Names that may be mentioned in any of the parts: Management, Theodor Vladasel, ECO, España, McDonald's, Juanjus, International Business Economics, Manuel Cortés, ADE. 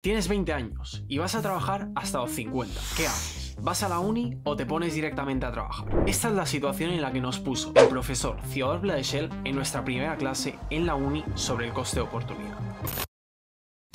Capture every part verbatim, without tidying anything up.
Tienes veinte años y vas a trabajar hasta los cincuenta. ¿Qué haces? ¿Vas a la uni o te pones directamente a trabajar? Esta es la situación en la que nos puso el profesor Theodor Vladasel en nuestra primera clase en la uni sobre el coste de oportunidad.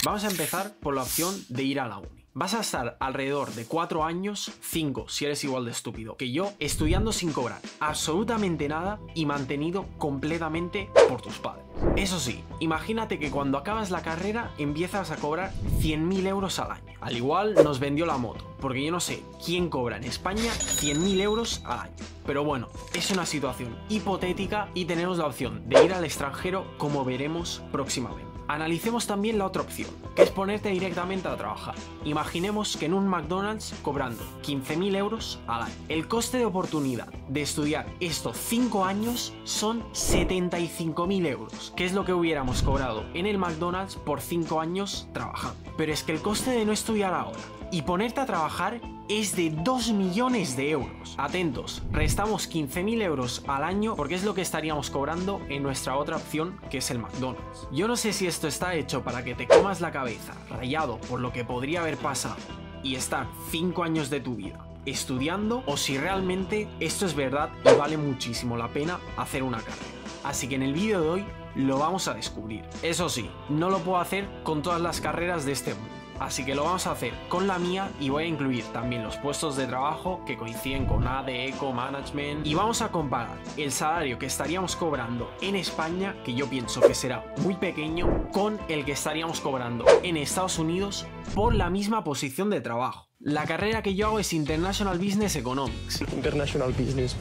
Vamos a empezar por la opción de ir a la uni. Vas a estar alrededor de cuatro años, cinco si eres igual de estúpido que yo, estudiando sin cobrar absolutamente nada y mantenido completamente por tus padres. Eso sí, imagínate que cuando acabas la carrera empiezas a cobrar cien mil euros al año. Al igual nos vendió la moto, porque yo no sé quién cobra en España cien mil euros al año. Pero bueno, es una situación hipotética y tenemos la opción de ir al extranjero, como veremos próximamente. Analicemos también la otra opción, que es ponerte directamente a trabajar. Imaginemos que en un McDonald's cobrando quince mil euros al año. El coste de oportunidad de estudiar estos cinco años son setenta y cinco mil euros, que es lo que hubiéramos cobrado en el McDonald's por cinco años trabajando. Pero es que el coste de no estudiar ahora y ponerte a trabajar es de dos millones de euros. Atentos, restamos quince mil euros al año porque es lo que estaríamos cobrando en nuestra otra opción, que es el McDonald's. Yo no sé si esto está hecho para que te comas la cabeza, rayado por lo que podría haber pasado y estar cinco años de tu vida estudiando, o si realmente esto es verdad y vale muchísimo la pena hacer una carrera. Así que en el vídeo de hoy lo vamos a descubrir. Eso sí, no lo puedo hacer con todas las carreras de este mundo. Así que lo vamos a hacer con la mía y voy a incluir también los puestos de trabajo que coinciden con A D E, ECO, Management, y vamos a comparar el salario que estaríamos cobrando en España, que yo pienso que será muy pequeño, con el que estaríamos cobrando en Estados Unidos por la misma posición de trabajo. La carrera que yo hago es International Business Economics. International Business.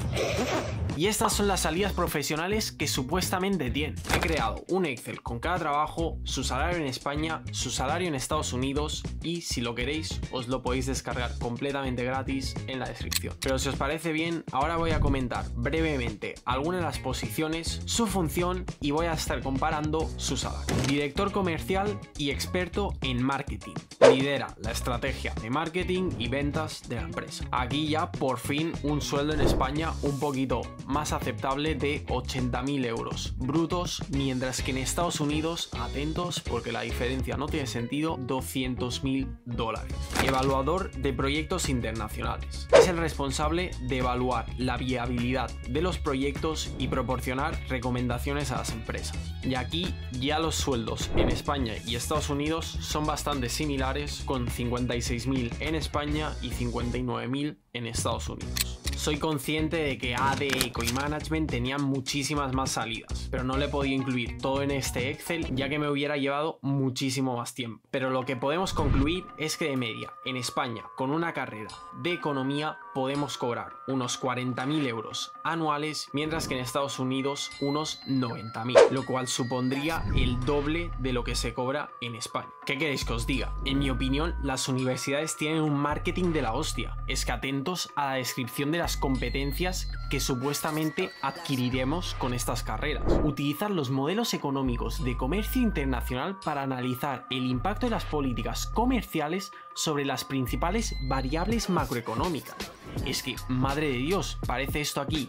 Y estas son las salidas profesionales que supuestamente tiene. He creado un Excel con cada trabajo, su salario en España, su salario en Estados Unidos, y si lo queréis os lo podéis descargar completamente gratis en la descripción. Pero si os parece bien, ahora voy a comentar brevemente algunas de las posiciones, su función, y voy a estar comparando su salario. Director comercial y experto en marketing. Lidera la estrategia de marketing y ventas de la empresa. Aquí ya por fin un sueldo en España un poquito más aceptable de ochenta mil euros brutos, mientras que en Estados Unidos, atentos porque la diferencia no tiene sentido, doscientos mil dólares. Evaluador de proyectos internacionales. Es el responsable de evaluar la viabilidad de los proyectos y proporcionar recomendaciones a las empresas. Y aquí ya los sueldos en España y Estados Unidos son bastante similares, con cincuenta y seis mil en España y cincuenta y nueve mil en Estados Unidos. Soy consciente de que A D E, ECO y Management tenían muchísimas más salidas, pero no le podía incluir todo en este Excel ya que me hubiera llevado muchísimo más tiempo. Pero lo que podemos concluir es que de media, en España, con una carrera de economía podemos cobrar unos cuarenta mil euros anuales, mientras que en Estados Unidos unos noventa mil, lo cual supondría el doble de lo que se cobra en España. ¿Qué queréis que os diga? En mi opinión, las universidades tienen un marketing de la hostia. Es que atentos a la descripción de las competencias que supuestamente adquiriremos con estas carreras. Utilizar los modelos económicos de comercio internacional para analizar el impacto de las políticas comerciales sobre las principales variables macroeconómicas. Es que, madre de Dios, parece esto aquí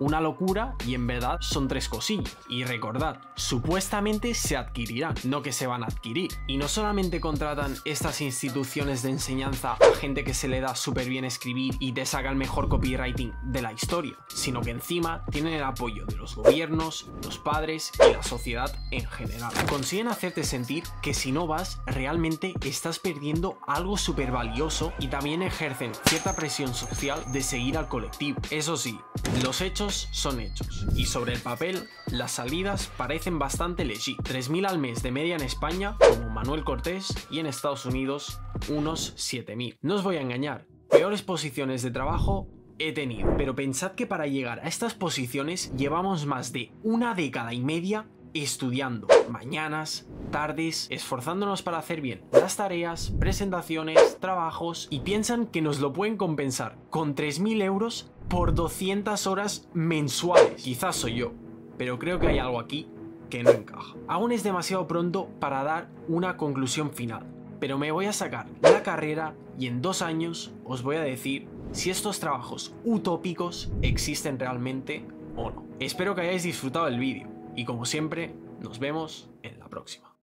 una locura y en verdad son tres cosillas. Y recordad, supuestamente se adquirirán, no que se van a adquirir. Y no solamente contratan estas instituciones de enseñanza a gente que se le da súper bien escribir y te saca el mejor copywriting de la historia, sino que encima tienen el apoyo de los gobiernos, los padres y la sociedad en general. Consiguen hacerte sentir que si no vas, realmente estás perdiendo algo súper valioso, y también ejercen cierta presión social de seguir al colectivo. Eso sí, los hechos son hechos, y sobre el papel las salidas parecen bastante legit. tres mil al mes de media en España, como Manuel Cortés, y en Estados Unidos unos siete mil. No os voy a engañar, peores posiciones de trabajo he tenido, pero pensad que para llegar a estas posiciones llevamos más de una década y media estudiando mañanas, tardes, esforzándonos para hacer bien las tareas, presentaciones, trabajos, y piensan que nos lo pueden compensar con tres mil euros por doscientas horas mensuales. Quizás soy yo, pero creo que hay algo aquí que no encaja. Aún es demasiado pronto para dar una conclusión final, pero me voy a sacar la carrera y en dos años os voy a decir si estos trabajos utópicos existen realmente o no. Espero que hayáis disfrutado del vídeo. Y como siempre, nos vemos en la próxima.